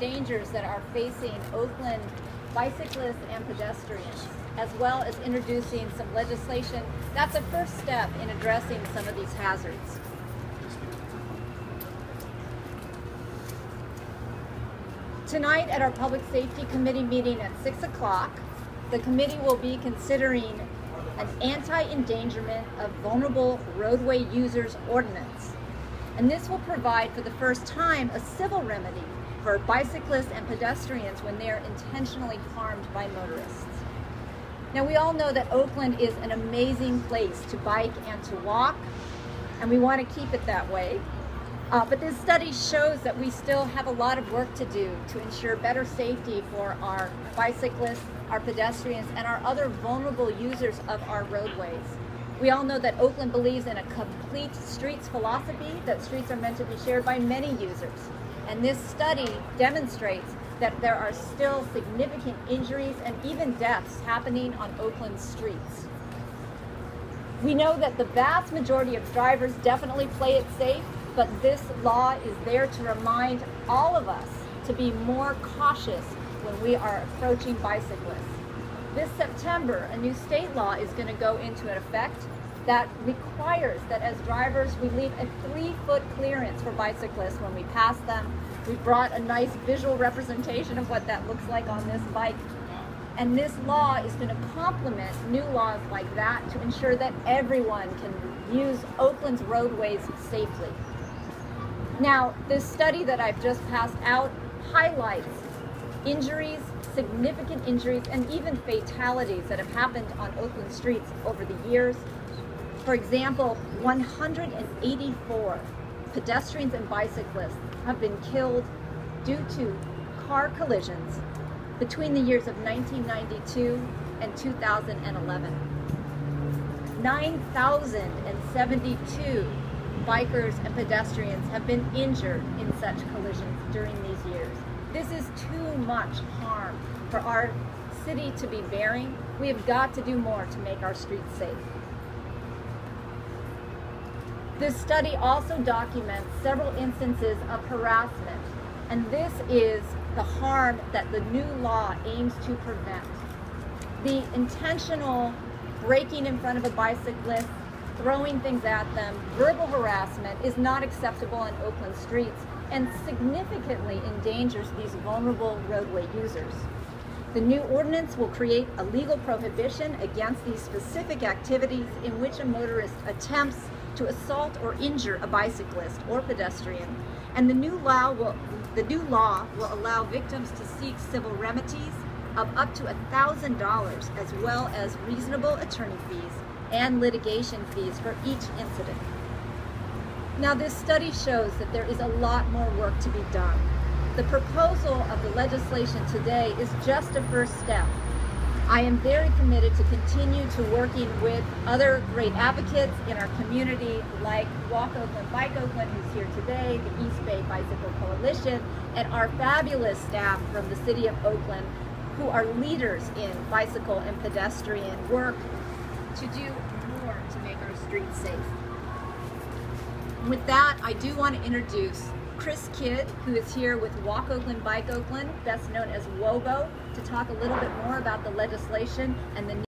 dangers that are facing Oakland bicyclists and pedestrians, as well as introducing some legislation that's a first step in addressing some of these hazards. Tonight at our Public Safety Committee meeting at 6 o'clock, the committee will be considering an anti-endangerment of vulnerable roadway users ordinance. And this will provide for the first time a civil remedy for bicyclists and pedestrians when they're intentionally harmed by motorists. Now, we all know that Oakland is an amazing place to bike and to walk, and we want to keep it that way. But this study shows that we still have a lot of work to do to ensure better safety for our bicyclists, our pedestrians, and our other vulnerable users of our roadways. We all know that Oakland believes in a complete streets philosophy, that streets are meant to be shared by many users. And this study demonstrates that there are still significant injuries and even deaths happening on Oakland streets. We know that the vast majority of drivers definitely play it safe, but this law is there to remind all of us to be more cautious when we are approaching bicyclists. This September, a new state law is going to go into effect that requires that as drivers we leave a 3-foot clearance for bicyclists when we pass them. We brought a nice visual representation of what that looks like on this bike. And this law is going to complement new laws like that to ensure that everyone can use Oakland's roadways safely. Now, this study that I've just passed out highlights injuries, significant injuries, and even fatalities that have happened on Oakland streets over the years. For example, 184 pedestrians and bicyclists have been killed due to car collisions between the years of 1992 and 2011. 9,072 bikers and pedestrians have been injured in such collisions during these years. This is too much harm for our city to be bearing. We have got to do more to make our streets safe. This study also documents several instances of harassment, and this is the harm that the new law aims to prevent. The intentional braking in front of a bicyclist, throwing things at them, verbal harassment is not acceptable on Oakland streets and significantly endangers these vulnerable roadway users. The new ordinance will create a legal prohibition against these specific activities in which a motorist attempts to assault or injure a bicyclist or pedestrian, and the new law will allow victims to seek civil remedies of up to $1,000, as well as reasonable attorney fees and litigation fees for each incident. Now, this study shows that there is a lot more work to be done. The proposal of the legislation today is just a first step. I am very committed to continue to working with other great advocates in our community like Walk Oakland Bike Oakland, who's here today, the East Bay Bicycle Coalition, and our fabulous staff from the City of Oakland, who are leaders in bicycle and pedestrian work, to do more to make our streets safe. And with that, I do want to introduce Chris Kidd, who is here with Walk Oakland Bike Oakland, best known as WOBO, to talk a little bit more about the legislation and the